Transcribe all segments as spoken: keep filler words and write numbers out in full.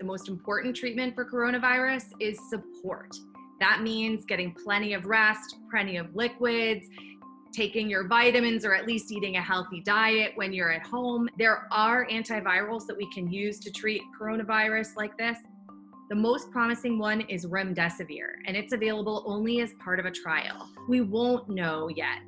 the most important treatment for coronavirus is support. That means getting plenty of rest, plenty of liquids, taking your vitamins, or at least eating a healthy diet when you're at home. There are antivirals that we can use to treat coronavirus like this. The most promising one is remdesivir, and it's available only as part of a trial. We won't know yet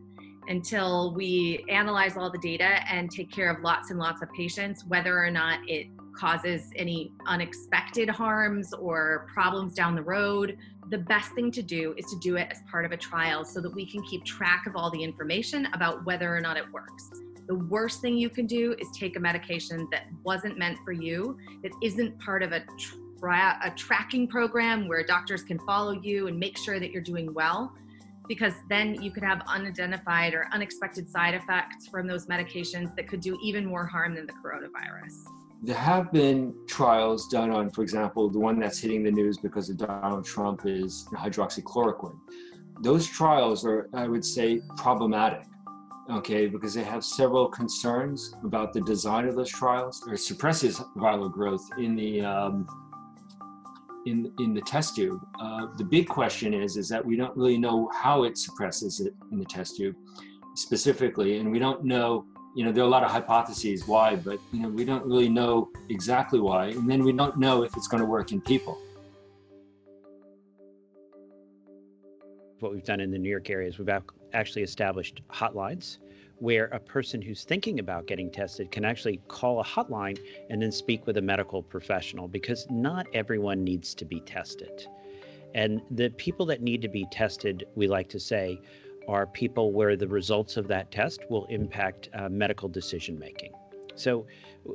until we analyze all the data and take care of lots and lots of patients, whether or not it causes any unexpected harms or problems down the road. The best thing to do is to do it as part of a trial so that we can keep track of all the information about whether or not it works. The worst thing you can do is take a medication that wasn't meant for you, that isn't part of a trial. A tracking program where doctors can follow you and make sure that you're doing well, because then you could have unidentified or unexpected side effects from those medications that could do even more harm than the coronavirus. There have been trials done on, for example, the one that's hitting the news because of Donald Trump is hydroxychloroquine. Those trials are, I would say, problematic. Okay, because they have several concerns about the design of those trials. It suppresses viral growth in the um, In, in the test tube. Uh, the big question is, is that we don't really know how it suppresses it in the test tube specifically. And we don't know, you know, there are a lot of hypotheses why, but you know, we don't really know exactly why. And then we don't know if it's going to work in people. What we've done in the New York area is we've actually established hotlines where a person who's thinking about getting tested can actually call a hotline and then speak with a medical professional, because not everyone needs to be tested. And the people that need to be tested, we like to say, are people where the results of that test will impact uh, medical decision-making. So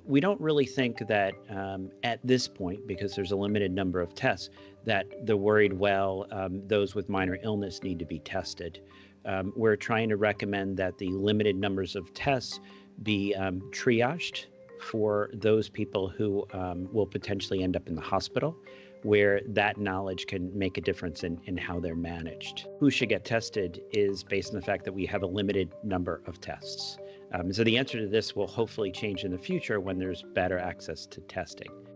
we don't really think that um, at this point, because there's a limited number of tests, that the worried well, um, those with minor illness need to be tested. Um, we're trying to recommend that the limited numbers of tests be um, triaged for those people who um, will potentially end up in the hospital, where that knowledge can make a difference in, in how they're managed. Who should get tested is based on the fact that we have a limited number of tests. Um, so the answer to this will hopefully change in the future when there's better access to testing.